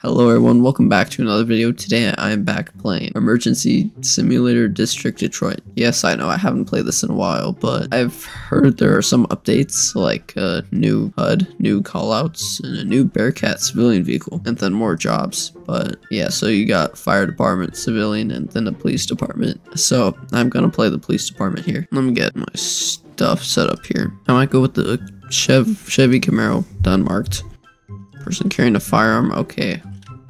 Hello everyone, welcome back to another video. Today I am back playing Emergency Simulator District Detroit. Yes, I know I haven't played this in a while, but I've heard there are some updates like new HUD, new callouts, and a new Bearcat civilian vehicle, and then more jobs. But yeah, so you got fire department, civilian, and then the police department. So I'm gonna play the police department here. Let me get my stuff set up here. I might go with the Chevy Camaro, done marked. Person carrying a firearm, okay.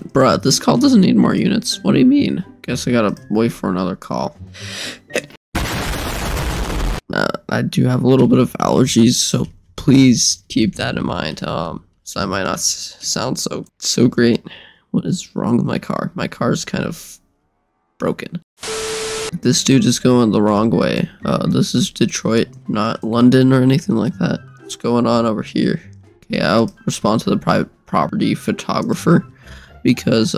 Bruh, this call doesn't need more units. What do you mean? Guess I gotta wait for another call. I do have a little bit of allergies, so please keep that in mind. So I might not sound so great. What is wrong with my car? My car's kind of broken. This dude is going the wrong way. This is Detroit, not London or anything like that. What's going on over here? Yeah, I'll respond to the private property photographer because,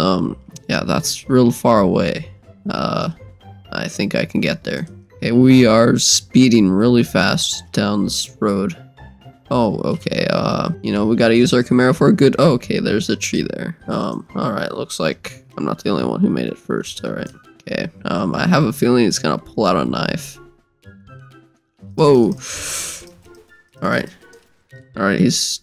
yeah, that's real far away. I think I can get there. Okay, we are speeding really fast down this road. Oh, okay, you know, we gotta use our Camaro for a good... Oh, okay, there's a tree there. Alright, looks like I'm not the only one who made it first, alright. Okay, I have a feeling it's gonna pull out a knife. Whoa! Alright. Alright, he's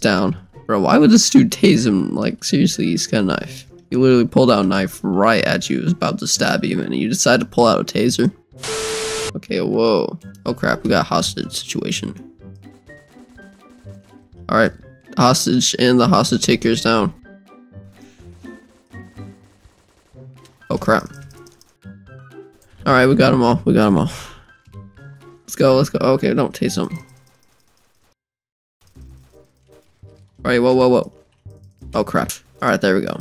down. Bro, why would this dude tase him? Like, seriously, he's got a knife. He literally pulled out a knife right at you. He was about to stab you, and you decide to pull out a taser? Okay, whoa. Oh crap, we got a hostage situation. Alright, hostage, and the hostage taker's down. Oh crap. Alright, we got them all, we got them all. Let's go. Okay, don't tase him. Alright, whoa. Oh crap. Alright, there we go.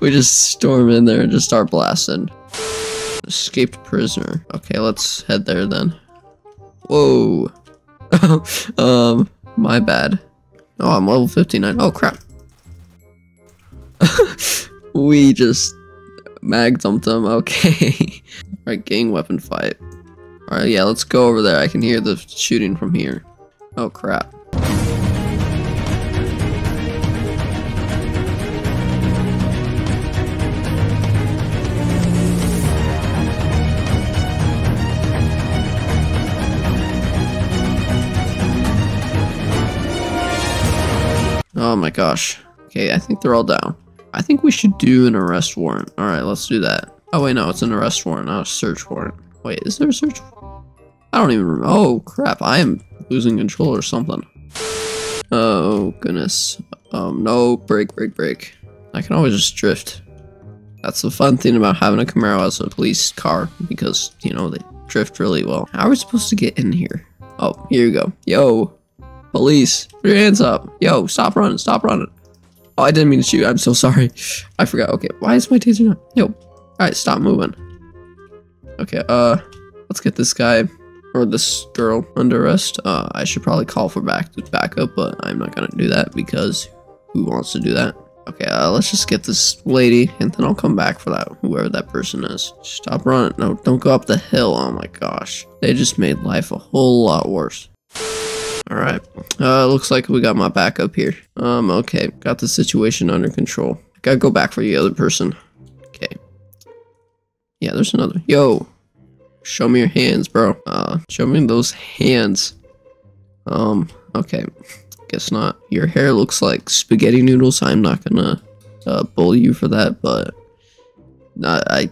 We just storm in there and just start blasting. Escaped prisoner. Okay, let's head there then. Whoa. My bad. Oh, I'm level 59. Oh crap. We just mag dumped them. Okay. Alright, gang weapon fight. Alright, yeah, let's go over there. I can hear the shooting from here. Oh crap. Oh my gosh. Okay, I think they're all down. I think we should do an arrest warrant. Alright, let's do that. Oh wait, no, it's an arrest warrant, not a search warrant. Wait, is there a search warrant? I don't even remember. Oh crap, I am losing control or something. Oh goodness. No, break. I can always just drift. That's the fun thing about having a Camaro as a police car, because, you know, they drift really well. How are we supposed to get in here? Oh, here you go. Yo. Police, put your hands up. Yo, stop running. Oh, I didn't mean to shoot. I'm so sorry. I forgot. Okay, why is my taser not? Yo, all right, stop moving. Okay, let's get this guy or this girl under arrest. I should probably call for backup, but I'm not gonna do that because who wants to do that? Okay, let's just get this lady and then I'll come back for that, whoever that person is. Stop running. No, don't go up the hill. Oh my gosh. They just made life a whole lot worse. Alright, looks like we got my backup here. Okay, got the situation under control. Gotta go back for the other person. Okay. Yeah, there's another. Yo! Show me your hands, bro. Show me those hands. Okay. Guess not. Your hair looks like spaghetti noodles. I'm not gonna bully you for that, but... I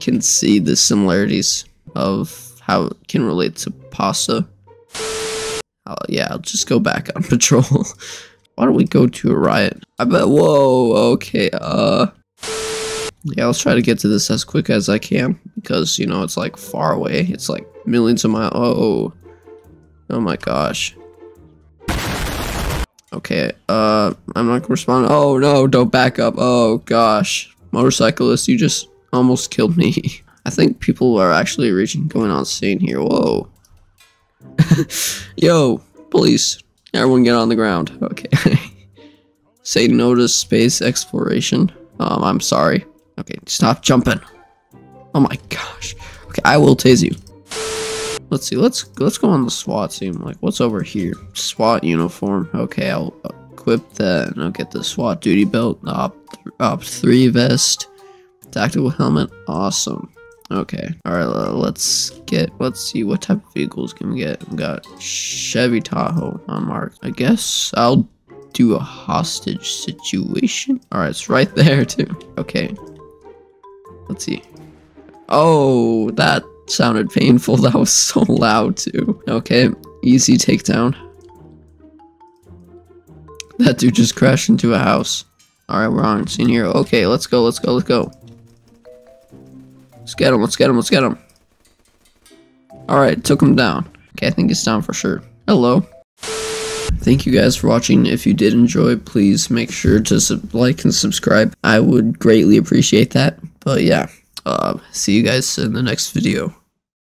can see the similarities of how it can relate to pasta. Yeah, I'll just go back on patrol. Why don't we go to a riot? I bet. Whoa, okay, yeah, let's try to get to this as quick as I can, because, you know, it's like far away. It's like millions of miles. Oh my gosh. Okay, I'm not gonna respond. Oh no, don't back up. Oh gosh. Motorcyclist, you just almost killed me. I think people are actually going on scene here. Whoa. Yo, police. Everyone get on the ground. Okay. Say no to space exploration. I'm sorry. Okay, stop jumping. Oh my gosh. Okay, I will tase you. Let's see. Let's go on the SWAT team. Like, what's over here? SWAT uniform. Okay, I'll equip that, and I'll get the SWAT duty belt, the Op 3 vest, tactical helmet. Awesome. Okay. Alright, let's see what type of vehicles can we get. We've got Chevy Tahoe on mark. I guess I'll do a hostage situation. Alright, it's right there too. Okay. Let's see. Oh, that sounded painful. That was so loud too. Okay, easy takedown. That dude just crashed into a house. Alright, we're on scene here. Okay, let's go, let's go, let's go. Let's get him, let's get him, let's get him. Alright, took him down. Okay, I think he's down for sure. Hello. Thank you guys for watching. If you did enjoy, please make sure to like and subscribe. I would greatly appreciate that. But yeah, see you guys in the next video.